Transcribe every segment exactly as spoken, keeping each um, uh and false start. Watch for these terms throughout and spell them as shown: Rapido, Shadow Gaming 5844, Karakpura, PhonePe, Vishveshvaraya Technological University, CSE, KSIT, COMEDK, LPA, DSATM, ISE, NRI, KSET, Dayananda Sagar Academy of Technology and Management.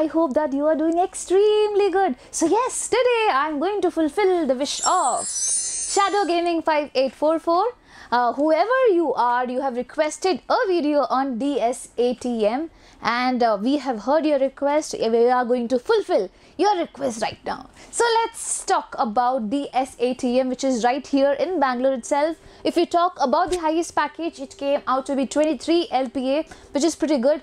I hope that you are doing extremely good. So yes, today I'm going to fulfill the wish of Shadow Gaming five eight four four. Uh, whoever you are, you have requested a video on D S A T M and uh, we have heard your request. We are going to fulfill your request right now. So let's talk about D S A T M, which is right here in Bangalore itself. If you talk about the highest package, it came out to be twenty-three L P A, which is pretty good.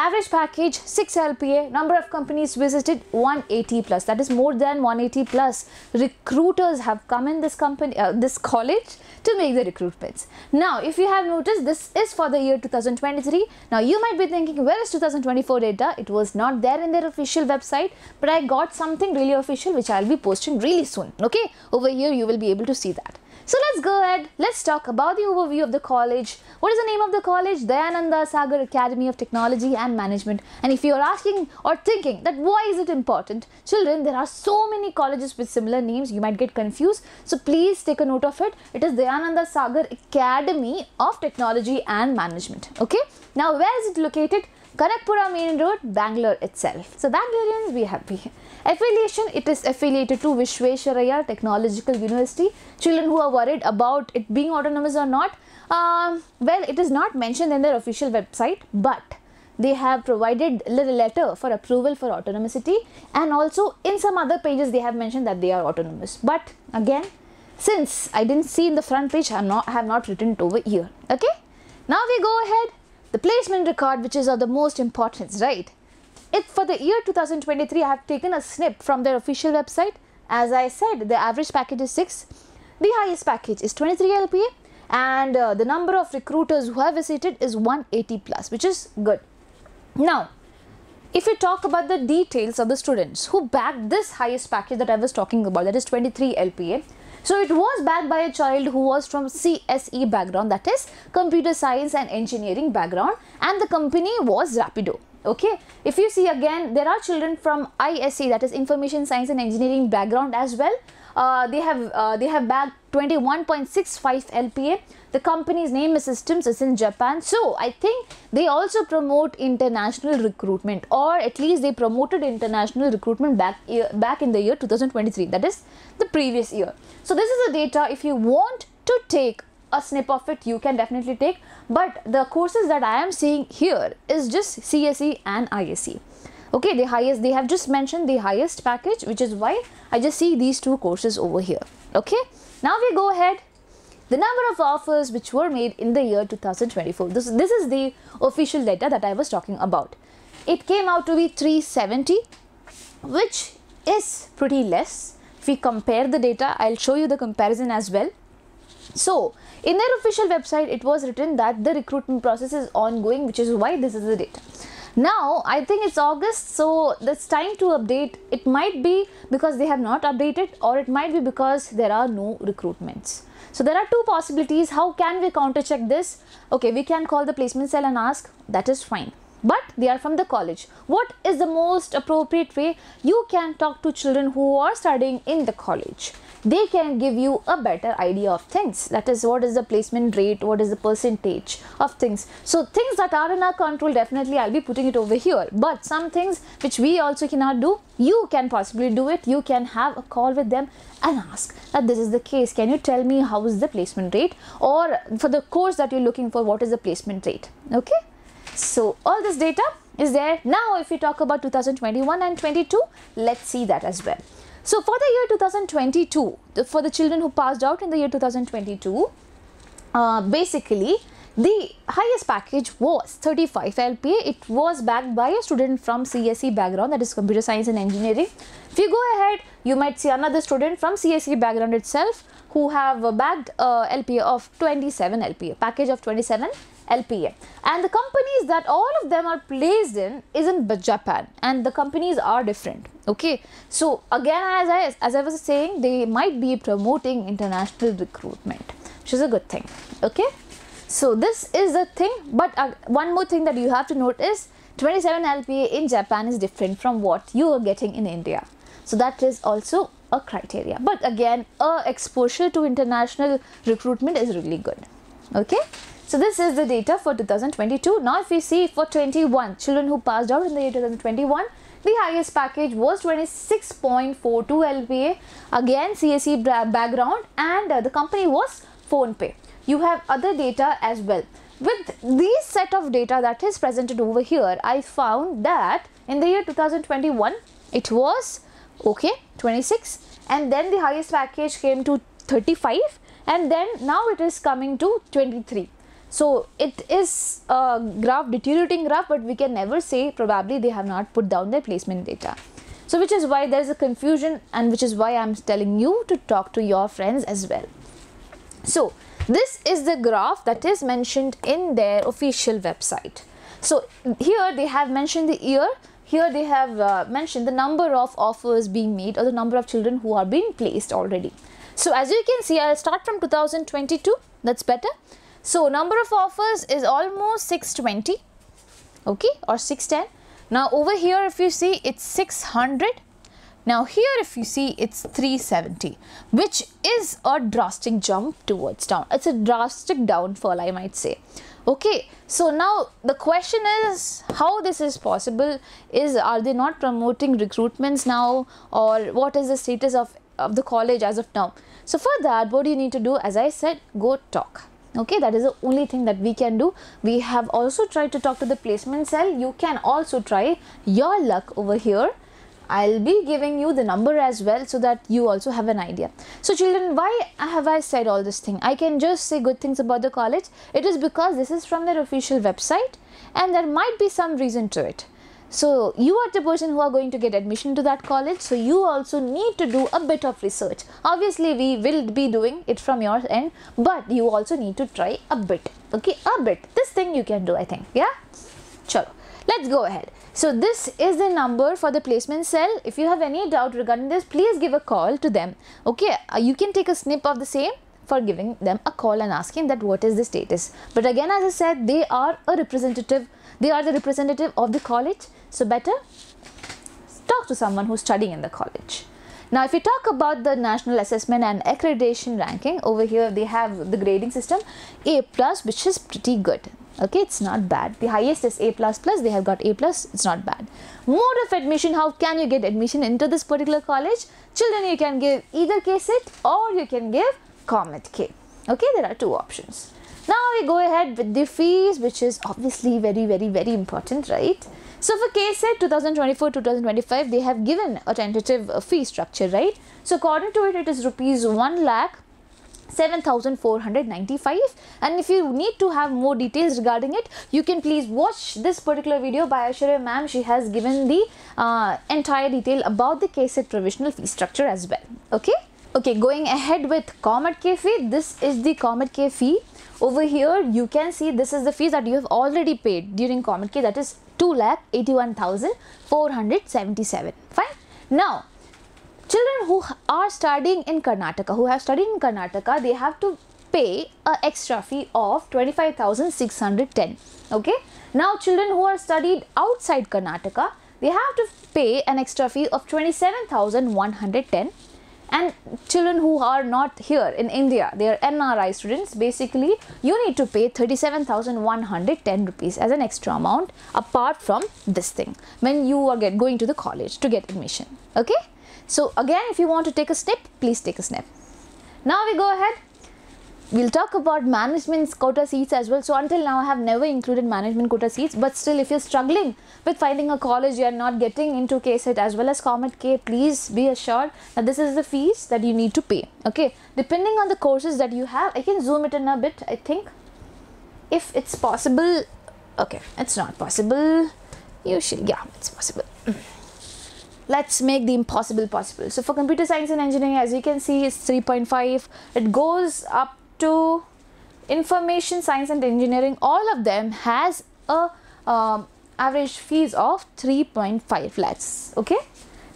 Average package six L P A, number of companies visited one eighty plus, that is more than one eighty plus. Recruiters have come in this company, uh, this college to make the recruitments. Now if you have noticed, this is for the year two thousand twenty-three. Now you might be thinking, where is two thousand twenty-four data? It was not there in their official website, but I got something really official which I'll be posting really soon. Okay, over here you will be able to see that. So let's go ahead, let's talk about the overview of the college. What is the name of the college? Dayananda Sagar Academy of Technology and Management. And if you are asking or thinking that why is it important, children, there are so many colleges with similar names, you might get confused. So please take a note of it. It is Dayananda Sagar Academy of Technology and Management. Okay. Now where is it located? Karakpura Main Road, Bangalore itself. So Bangaloreans, we happy. Affiliation, it is affiliated to Vishveshvaraya Technological University. Children who are worried about it being autonomous or not, uh, well, it is not mentioned in their official website, but they have provided a letter for approval for autonomicity, and also in some other pages they have mentioned that they are autonomous. But again, since I didn't see in the front page, I have not, I have not written it over here. Okay, now we go ahead. The placement record, which is of the most importance, right? It's for the year two thousand twenty-three. I have taken a snip from their official website. As I said, the average package is six. The highest package is twenty-three L P A, and uh, the number of recruiters who have visited is one eighty plus, which is good. Now, if you talk about the details of the students who backed this highest package that I was talking about, that is twenty-three L P A. So it was backed by a child who was from C S E background, that is computer science and engineering background, and the company was Rapido. Okay, if you see again, there are children from I S E, that is information science and engineering background as well. Uh, they have uh, they have bagged twenty-one point six five L P A. The company's name is Systems, is in Japan. So I think they also promote international recruitment, or at least they promoted international recruitment back year, back in the year two thousand twenty-three, that is the previous year. So this is the data. If you want to take a snip of it, you can definitely take, but the courses that I am seeing here is just C S E and I S E. Okay, the highest, they have just mentioned the highest package, which is why I just see these two courses over here. Okay, now we go ahead. The number of offers which were made in the year two thousand twenty-four. This, this is the official data that I was talking about. It came out to be three seventy, which is pretty less. If we compare the data, I'll show you the comparison as well. So in their official website, it was written that the recruitment process is ongoing, which is why this is the data. Now I think it's August, so that's time to update. It might be because they have not updated, or it might be because there are no recruitments. So there are two possibilities. How can we counter check this? Okay, we can call the placement cell and ask, that is fine, but they are from the college. What is the most appropriate way? You can talk to children who are studying in the college. They can give you a better idea of things, that is, what is the placement rate, what is the percentage of things. So things that are in our control, definitely I'll be putting it over here, but some things which we also cannot do, you can possibly do it. You can have a call with them and ask that this is the case, can you tell me how is the placement rate, or for the course that you're looking for, what is the placement rate. Okay, so all this data is there. Now if we talk about two thousand twenty-one and twenty-two, let's see that as well. So for the year two thousand twenty-two, for the children who passed out in the year two thousand twenty-two, uh, basically the highest package was thirty-five L P A. It was backed by a student from C S E background, that is computer science and engineering. If you go ahead, you might see another student from C S E background itself who have backed uh, L P A of twenty-seven L P A, package of twenty-seven L P A. And the companies that all of them are placed in is in Japan, and the companies are different. Okay, so again, as I, as I was saying, they might be promoting international recruitment, which is a good thing. Okay, so this is the thing. But uh, one more thing that you have to note is twenty-seven L P A in Japan is different from what you are getting in India. So that is also a criteria. But again, uh, exposure to international recruitment is really good. Okay. So this is the data for two thousand twenty-two. Now if we see for twenty-one, children who passed out in the year twenty twenty-one, The highest package was twenty-six point four two L P A, again C S E background, and uh, the company was PhonePe. You have other data as well. With these set of data that is presented over here, I found that in the year two thousand twenty-one, it was okay twenty-six, and then the highest package came to thirty-five, and then now it is coming to twenty-three. So it is a graph, deteriorating graph, but we can never say, probably they have not put down their placement data. So which is why there is a confusion, and which is why I am telling you to talk to your friends as well. So this is the graph that is mentioned in their official website. So here they have mentioned the year, here they have uh, mentioned the number of offers being made or the number of children who are being placed already. So as you can see, I'll start from two thousand twenty-two, that's better. So number of offers is almost six twenty, okay, or six ten. Now over here if you see, it's six hundred. Now here if you see, it's three seventy, which is a drastic jump towards down. It's a drastic downfall, I might say. Okay, so now the question is, how this is possible? Is, are they not promoting recruitments now, or what is the status of, of the college as of now? So for that, what do you need to do? As I said, go talk. Okay, that is the only thing that we can do. We have also tried to talk to the placement cell. You can also try your luck over here. I'll be giving you the number as well so that you also have an idea. So children, why have I said all this thing? I can just say good things about the college. It is because this is from their official website, and there might be some reason to it. So you are the person who are going to get admission to that college, so you also need to do a bit of research. Obviously we will be doing it from your end, but you also need to try a bit. Okay, a bit. This thing you can do, I think. Yeah? Chalo. Let's go ahead. So this is the number for the placement cell. If you have any doubt regarding this, please give a call to them. Okay, you can take a snip of the same for giving them a call and asking that what is the status. But again, as I said, they are a representative. They are the representative of the college. So better talk to someone who's studying in the college. Now, if you talk about the national assessment and accreditation ranking, over here they have the grading system A plus, which is pretty good. Okay, it's not bad. The highest is A plus plus, they have got A plus, it's not bad. Mode of admission, how can you get admission into this particular college? Children, you can give either K S I T or you can give COMEDK. Okay, there are two options. Now we go ahead with the fees, which is obviously very, very, very important, right? So for K S E T twenty twenty-four to twenty twenty-five, they have given a tentative fee structure, right? So according to it, it is rupees one lakh seven thousand four hundred ninety-five, and if you need to have more details regarding it, you can please watch this particular video by Aishwarya ma'am. She has given the uh, entire detail about the K S E T provisional fee structure as well. Okay, okay, going ahead with COMEDK fee. This is the COMEDK fee. Over here you can see this is the fees that you have already paid during COMEDK, that is two lakh eighty-one thousand four hundred seventy-seven. Fine. Now children who are studying in Karnataka, who have studied in Karnataka, they have to pay an extra fee of twenty-five thousand six hundred ten. Okay. Now, children who are studied outside Karnataka, they have to pay an extra fee of twenty-seven thousand one hundred ten. And children who are not here in India, they are N R I students, basically, you need to pay thirty-seven thousand one hundred ten rupees as an extra amount apart from this thing when you are get, going to the college to get admission. Okay. So again, if you want to take a snip, please take a snip. Now we go ahead. We'll talk about management's quota seats as well. So until now, I have never included management quota seats. But still, if you're struggling with finding a college, you're not getting into K S E T as well as COMEDK, please be assured that this is the fees that you need to pay. Okay. Depending on the courses that you have, I can zoom it in a bit, I think. If it's possible. Okay. It's not possible. Usually, yeah, it's possible. Let's make the impossible possible. So for computer science and engineering, as you can see, it's three point five. It goes up to information science and engineering. All of them has a um, average fees of three point five lakhs. Okay.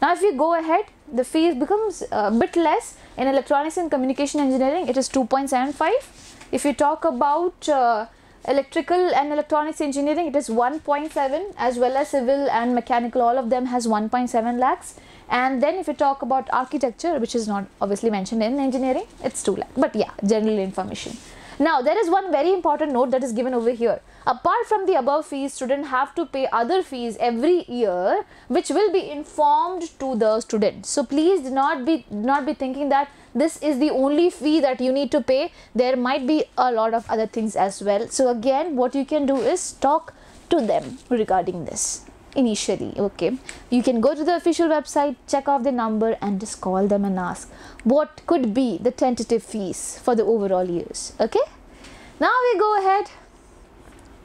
Now if you go ahead, the fees becomes a bit less. In electronics and communication engineering, it is two point seven five. If you talk about uh, electrical and electronics engineering, it is one point seven, as well as civil and mechanical, all of them has one point seven lakhs. And then if you talk about architecture, which is not obviously mentioned in engineering, it's two lakh. But yeah, general information. Now, there is one very important note that is given over here. Apart from the above fees, students have to pay other fees every year, which will be informed to the student. So please do not be, not be thinking that this is the only fee that you need to pay. There might be a lot of other things as well. So again, what you can do is talk to them regarding this initially. Okay, you can go to the official website, check off the number and just call them and ask what could be the tentative fees for the overall years. Okay, now we go ahead,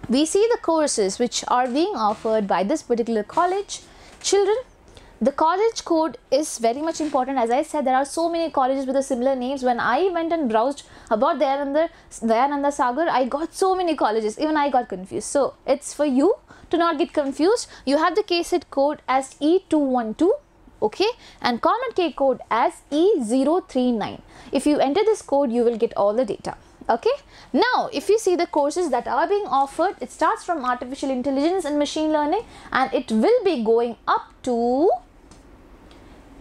we see the courses which are being offered by this particular college. Children, the college code is very much important. As I said, there are so many colleges with the similar names. When I went and browsed about Dayananda, Dayananda Sagar, I got so many colleges. Even I got confused. So it's for you to not get confused. You have the K S E T code as E two one two. Okay, and COMEDK code as E zero three nine. If you enter this code, you will get all the data. Okay, now if you see the courses that are being offered, it starts from artificial intelligence and machine learning, and it will be going up to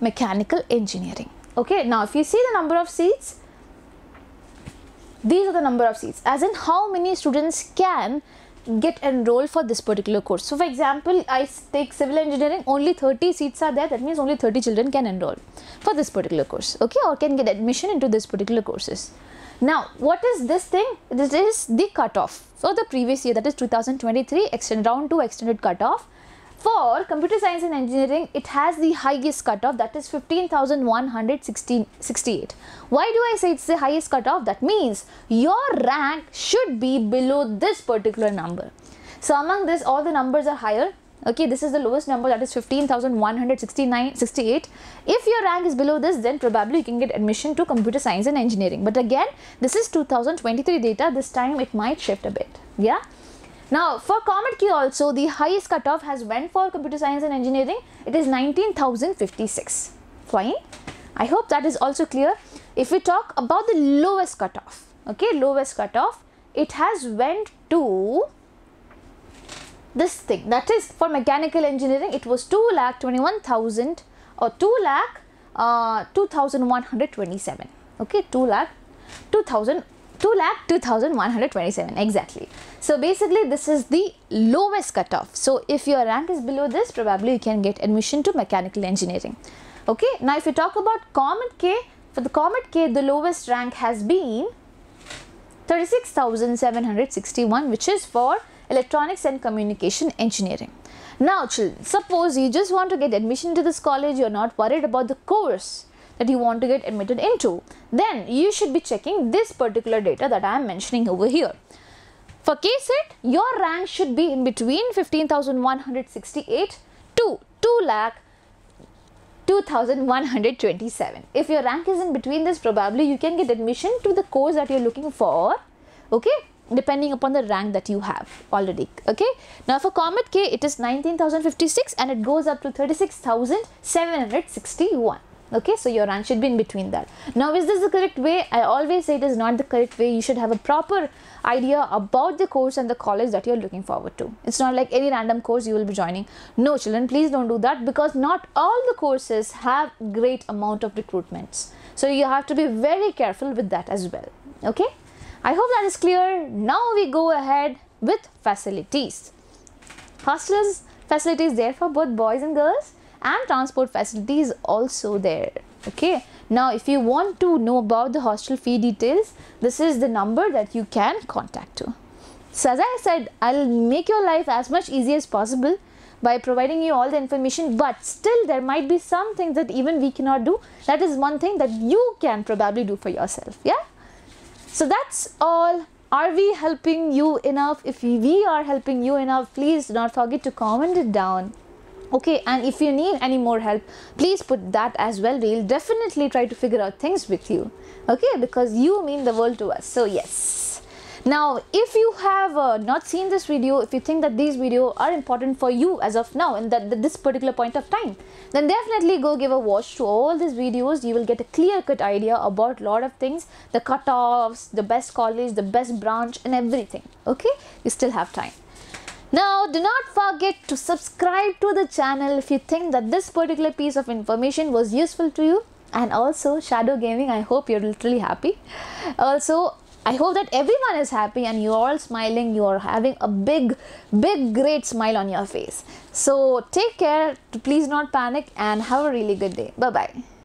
mechanical engineering. Okay, now if you see the number of seats, these are the number of seats, as in how many students can get enrolled for this particular course. So for example, I take civil engineering, only thirty seats are there. That means only thirty children can enroll for this particular course, okay, or can get admission into this particular courses. Now, what is this thing? This is the cutoff for the previous year, that is two thousand twenty-three, extended round two extended cutoff. For computer science and engineering, it has the highest cutoff, that is fifteen thousand one hundred sixty-eight. Why do I say it's the highest cutoff? That means your rank should be below this particular number. So among this, all the numbers are higher. Okay, this is the lowest number, that is fifteen thousand one hundred sixty-eight. If your rank is below this, then probably you can get admission to computer science and engineering. But again, this is two thousand twenty-three data. This time it might shift a bit. Yeah. Now for COMEDK also, the highest cutoff has went for computer science and engineering. It is nineteen thousand fifty-six. Fine. I hope that is also clear. If we talk about the lowest cutoff, okay, lowest cutoff, it has went to this thing. That is for mechanical engineering, it was two lakh twenty-one thousand or two lakh two thousand one hundred twenty-seven. Okay, two lakh two thousand two lakh two thousand one hundred twenty-seven exactly. So basically this is the lowest cutoff. So if your rank is below this, probably you can get admission to mechanical engineering. Okay, now if you talk about COMEDK, for the COMEDK, the lowest rank has been thirty-six thousand seven hundred sixty-one, which is for electronics and communication engineering. Now children, suppose you just want to get admission to this college, you're not worried about the course that you want to get admitted into, then you should be checking this particular data that I am mentioning over here. For K S E T, your rank should be in between fifteen thousand one hundred sixty-eight to two lakh two thousand one hundred twenty-seven. If your rank is in between this, probably you can get admission to the course that you're looking for, okay, depending upon the rank that you have already. Okay, now for COMEDK, it is nineteen thousand fifty-six and it goes up to thirty-six thousand seven hundred sixty-one. Okay, so your rank should be in between that. Now, is this the correct way? I always say it is not the correct way. You should have a proper idea about the course and the college that you're looking forward to. It's not like any random course you will be joining. No, children, please don't do that, because not all the courses have great amount of recruitments. So you have to be very careful with that as well. Okay, I hope that is clear. Now we go ahead with facilities. Hostels facilities there for both boys and girls, and transport facilities also there. Okay, now if you want to know about the hostel fee details, this is the number that you can contact to. So as I said, I'll make your life as much easy as possible by providing you all the information, but still there might be some things that even we cannot do. That is one thing that you can probably do for yourself. Yeah, so that's all. Are we helping you enough? If we are helping you enough, please do not forget to comment it down. Okay, and if you need any more help, please put that as well. We'll definitely try to figure out things with you. Okay, because you mean the world to us. So yes. Now, if you have uh, not seen this video, if you think that these videos are important for you as of now and that, that this particular point of time, then definitely go give a watch to all these videos. You will get a clear-cut idea about a lot of things, the cutoffs, the best college, the best branch and everything. Okay, you still have time. Now, do not forget to subscribe to the channel if you think that this particular piece of information was useful to you. And also Shadow Gaming, I hope you're literally happy. Also, I hope that everyone is happy and you're all smiling, you're having a big, big, great smile on your face. So take care, please not panic, and have a really good day. Bye-bye.